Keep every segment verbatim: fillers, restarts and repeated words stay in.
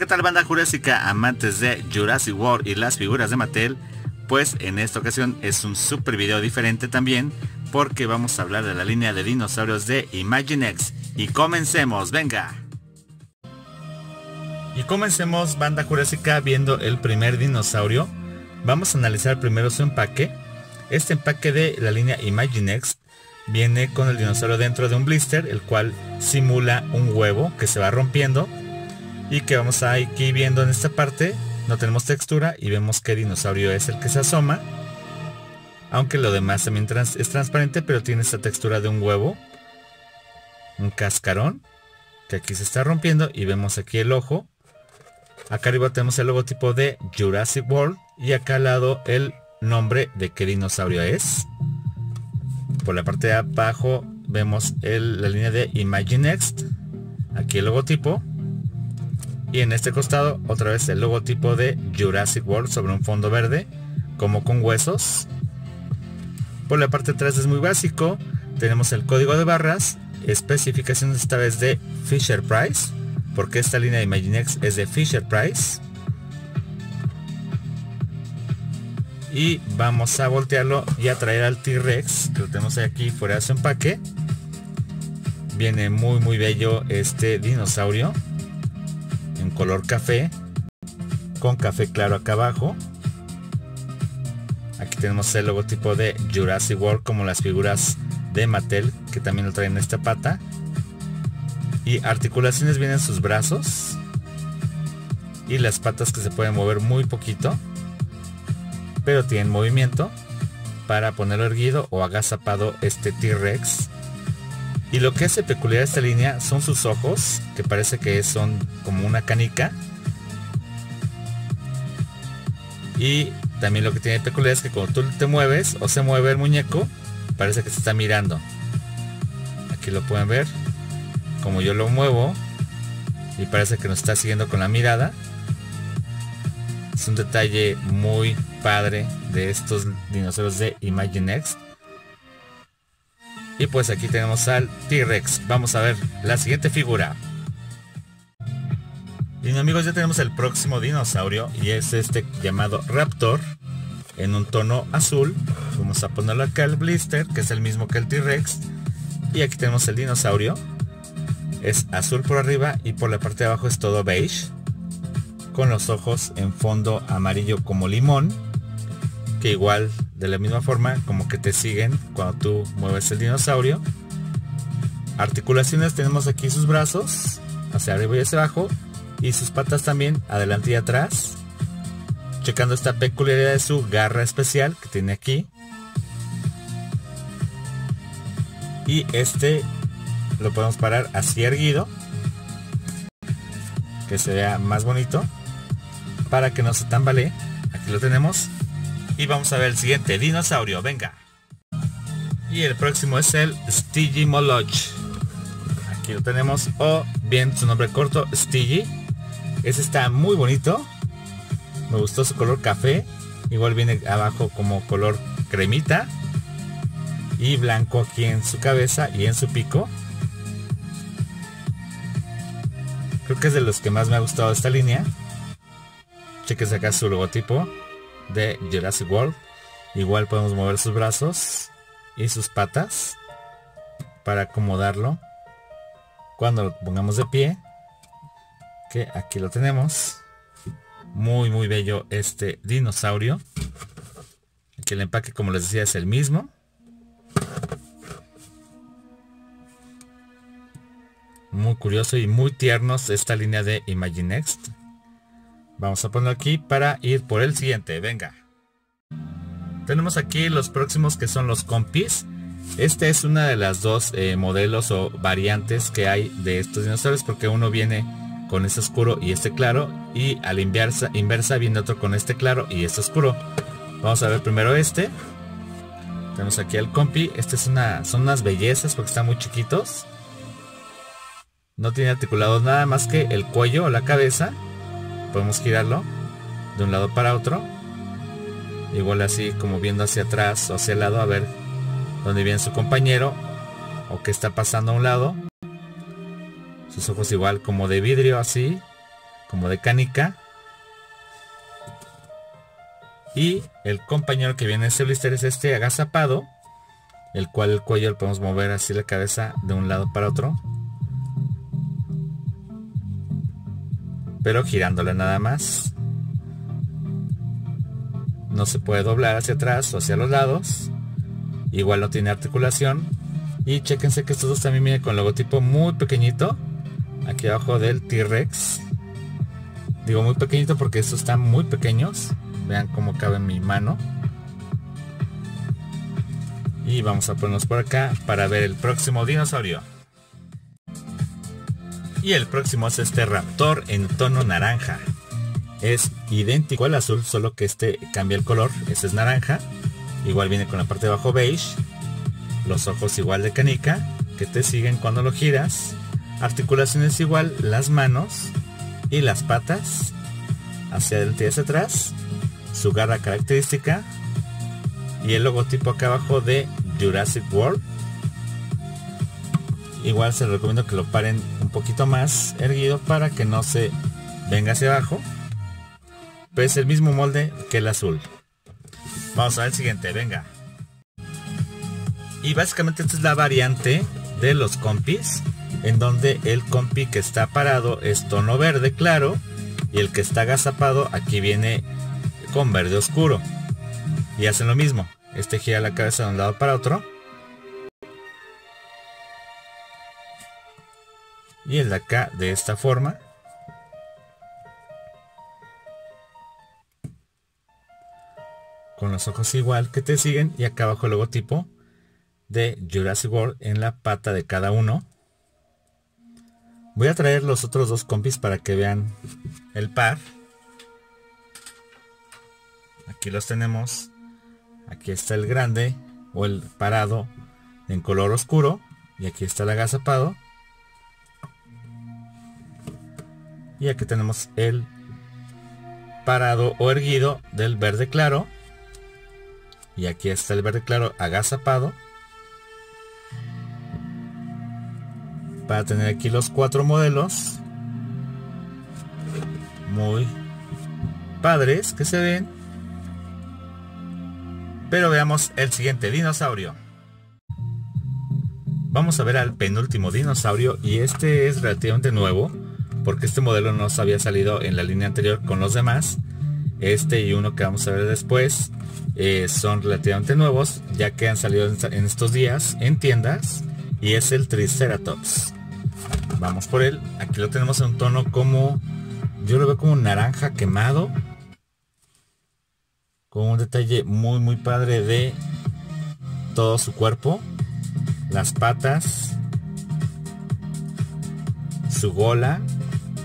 ¿qué tal, banda jurásica, amantes de Jurassic World y las figuras de Mattel? Pues en esta ocasión es un super video diferente también, porque vamos a hablar de la línea de dinosaurios de Imaginext. Y comencemos, venga. Y comencemos, banda jurásica, viendo el primer dinosaurio. Vamos a analizar primero su empaque. Este empaque de la línea Imaginext viene con el dinosaurio dentro de un blister, el cual simula un huevo que se va rompiendo. Y que vamos a ir aquí viendo en esta parte. No tenemos textura y vemos qué dinosaurio es el que se asoma. Aunque lo demás también trans es transparente, pero tiene esta textura de un huevo. Un cascarón que aquí se está rompiendo y vemos aquí el ojo. Acá arriba tenemos el logotipo de Jurassic World y acá al lado el nombre de qué dinosaurio es. Por la parte de abajo vemos el, la línea de Imaginext. Aquí el logotipo. Y en este costado otra vez el logotipo de Jurassic World sobre un fondo verde, como con huesos. Por la parte de atrás es muy básico. Tenemos el código de barras. Especificaciones esta vez de Fisher-Price, porque esta línea de Imaginext es de Fisher-Price. Y vamos a voltearlo y a traer al T-Rex, que lo tenemos aquí fuera de su empaque. Viene muy muy bello este dinosaurio, en color café, con café claro acá abajo. Aquí tenemos el logotipo de Jurassic World, como las figuras de Mattel, que también lo traen en esta pata. Y articulaciones vienen sus brazos y las patas, que se pueden mover muy poquito, pero tienen movimiento para ponerlo erguido o agazapado este T-Rex. Y lo que hace peculiar esta línea son sus ojos, que parece que son como una canica. Y también lo que tiene peculiar es que cuando tú te mueves o se mueve el muñeco, parece que se está mirando. Aquí lo pueden ver, como yo lo muevo, y parece que nos está siguiendo con la mirada. Es un detalle muy padre de estos dinosaurios de Imaginext. Y pues aquí tenemos al T-Rex. Vamos a ver la siguiente figura. Y amigos, ya tenemos el próximo dinosaurio, y es este llamado Raptor, en un tono azul. Vamos a ponerlo acá el blister, que es el mismo que el T-Rex. Y aquí tenemos el dinosaurio. Es azul por arriba y por la parte de abajo es todo beige, con los ojos en fondo amarillo como limón, que igual de la misma forma como que te siguen cuando tú mueves el dinosaurio. Articulaciones, tenemos aquí sus brazos hacia arriba y hacia abajo, y sus patas también adelante y atrás. Checando esta peculiaridad de su garra especial que tiene aquí. Y este lo podemos parar así erguido, que se vea más bonito, para que no se tambalee. Aquí lo tenemos. Y vamos a ver el siguiente dinosaurio, venga. Y el próximo es el Stygimoloch. Aquí lo tenemos, o bien su nombre corto, Stigy. Este está muy bonito. Me gustó su color café. Igual viene abajo como color cremita. Y blanco aquí en su cabeza y en su pico. Creo que es de los que más me ha gustado esta línea. Chequen acá su logotipo de Jurassic World. Igual podemos mover sus brazos y sus patas para acomodarlo cuando lo pongamos de pie, que aquí lo tenemos. Muy muy bello este dinosaurio. Aquí el empaque, como les decía, es el mismo. Muy curioso y muy tiernos esta línea de Imaginext. Vamos a ponerlo aquí para ir por el siguiente, venga. Tenemos aquí los próximos, que son los Compies. Esta es una de las dos eh, modelos o variantes que hay de estos dinosaurios, porque uno viene con este oscuro y este claro, y a la inversa, inversa viene otro con este claro y este oscuro. Vamos a ver primero este. Tenemos aquí al Compi. Este es una, son unas bellezas porque están muy chiquitos. No tiene articulado nada más que el cuello o la cabeza. Podemos girarlo de un lado para otro. Igual así como viendo hacia atrás o hacia el lado a ver dónde viene su compañero o qué está pasando a un lado. Sus ojos igual como de vidrio así. como de canica. Y el compañero que viene en este blister es este agazapado, el cual el cuello lo podemos mover así la cabeza de un lado para otro, pero girándola nada más. No se puede doblar hacia atrás o hacia los lados. Igual no tiene articulación. Y chéquense que estos dos también vienen con logotipo muy pequeñito. Aquí abajo del T-Rex. Digo muy pequeñito porque estos están muy pequeños. Vean cómo cabe en mi mano. Y vamos a ponernos por acá para ver el próximo dinosaurio. Y el próximo es este raptor en tono naranja. Es idéntico al azul, solo que este cambia el color. Este es naranja. Igual viene con la parte de abajo beige. Los ojos igual de canica, que te siguen cuando lo giras. Articulaciones igual, las manos y las patas. Hacia adelante y hacia atrás. Su garra característica. Y el logotipo acá abajo de Jurassic World. Igual se les recomiendo que lo paren un poquito más erguido para que no se venga hacia abajo. Pero es el mismo molde que el azul. Vamos a ver el siguiente, venga. Y básicamente esta es la variante de los Compies, en donde el Compi que está parado es tono verde claro. Y el que está agazapado aquí viene con verde oscuro. Y hacen lo mismo. Este gira la cabeza de un lado para otro. Y el de acá de esta forma. Con los ojos igual que te siguen. Y acá abajo el logotipo de Jurassic World en la pata de cada uno. Voy a traer los otros dos compis para que vean el par. Aquí los tenemos. Aquí está el grande o el parado en color oscuro. Y aquí está el agazapado. Y aquí tenemos el parado o erguido del verde claro. Y aquí está el verde claro agazapado. Para tener aquí los cuatro modelos. Muy padres que se ven. Pero veamos el siguiente dinosaurio. Vamos a ver al penúltimo dinosaurio. Y este es relativamente nuevo, porque este modelo no había salido en la línea anterior con los demás. Este y uno que vamos a ver después eh, son relativamente nuevos, ya que han salido en estos días en tiendas. Y es el Triceratops. Vamos por él. Aquí lo tenemos en un tono como, yo lo veo como un naranja quemado, con un detalle muy muy padre de todo su cuerpo. Las patas. Su gola.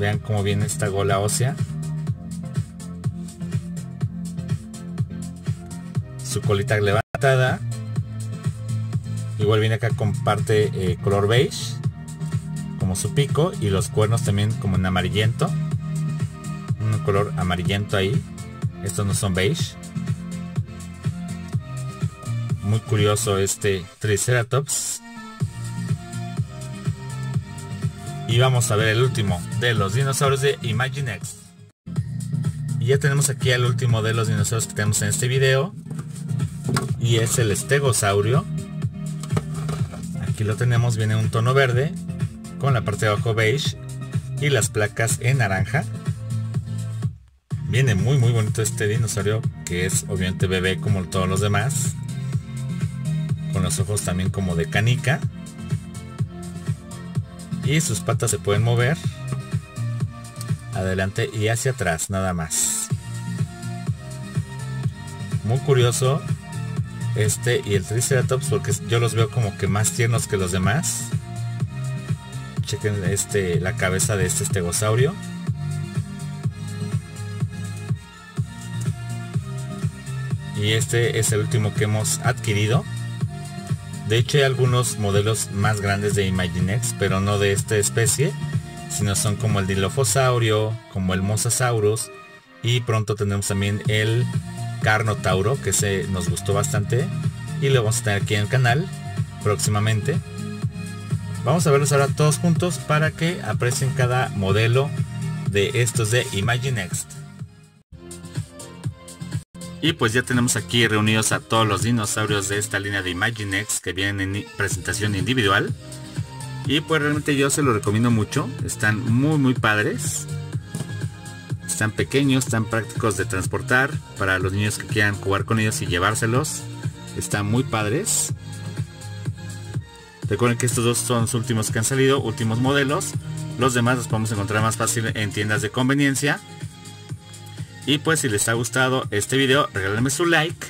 Vean cómo viene esta gola ósea. Su colita levantada. Igual viene acá con parte eh, color beige. Como su pico. Y los cuernos también como en amarillento. Un color amarillento ahí. Estos no son beige. Muy curioso este Triceratops. Y vamos a ver el último de los dinosaurios de Imaginext. Y ya tenemos aquí al último de los dinosaurios que tenemos en este video. Y es el Stegosaurio. Aquí lo tenemos, viene un tono verde. Con la parte de abajo beige. Y las placas en naranja. Viene muy muy bonito este dinosaurio. Que es obviamente bebé como todos los demás. Con los ojos también como de canica. Y sus patas se pueden mover adelante y hacia atrás nada más. Muy curioso este y el Triceratops, porque yo los veo como que más tiernos que los demás. Chequen este, la cabeza de este Stegosaurio. Y este es el último que hemos adquirido. De hecho hay algunos modelos más grandes de Imaginext, pero no de esta especie, sino son como el Dilophosaurio, como el Mosasaurus, y pronto tenemos también el Carnotauro, que se nos gustó bastante, y lo vamos a tener aquí en el canal próximamente. Vamos a verlos ahora todos juntos para que aprecien cada modelo de estos de Imaginext. Y pues ya tenemos aquí reunidos a todos los dinosaurios de esta línea de Imaginext que vienen en presentación individual. Y pues realmente yo se los recomiendo mucho. Están muy muy padres. Están pequeños, están prácticos de transportar para los niños que quieran jugar con ellos y llevárselos. Están muy padres. Recuerden que estos dos son los últimos que han salido, últimos modelos. Los demás los podemos encontrar más fácil en tiendas de conveniencia. Y pues si les ha gustado este video, regálenme su like.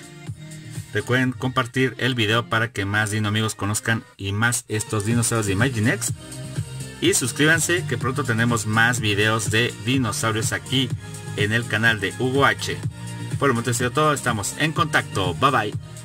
Recuerden compartir el video para que más dino amigos conozcan y más estos dinosaurios de Imaginext. Y suscríbanse que pronto tenemos más videos de dinosaurios aquí en el canal de Hugo H. Por el momento ha sido todo, estamos en contacto. Bye bye.